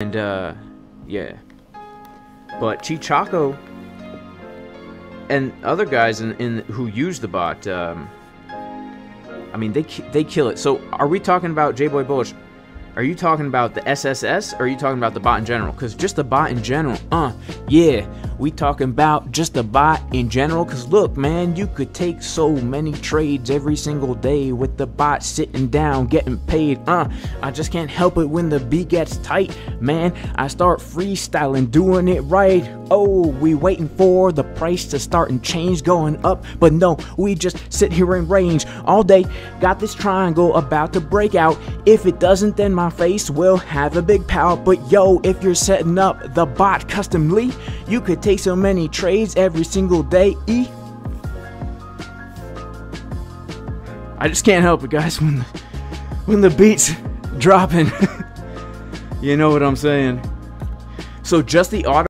And, yeah. But Chichaco and other guys in who use the bot, I mean, they kill it. So, are we talking about J Boy Bullish? Are you talking about the SSS, or are you talking about the bot in general? Because just the bot in general, yeah, we talking about just the bot in general. Because look, man, you could take so many trades every single day with the bot sitting down, getting paid, I just can't help it when the beat gets tight, man. I start freestyling, doing it right. Oh, we waiting for the price to start and change going up. But no, we just sit here in range all day. Got this triangle about to break out. If it doesn't, then my face will have a big power. But yo, if you're setting up the bot customly, you could take so many trades every single day. I just can't help it, guys, when the beat's dropping. You know what I'm saying? So just the auto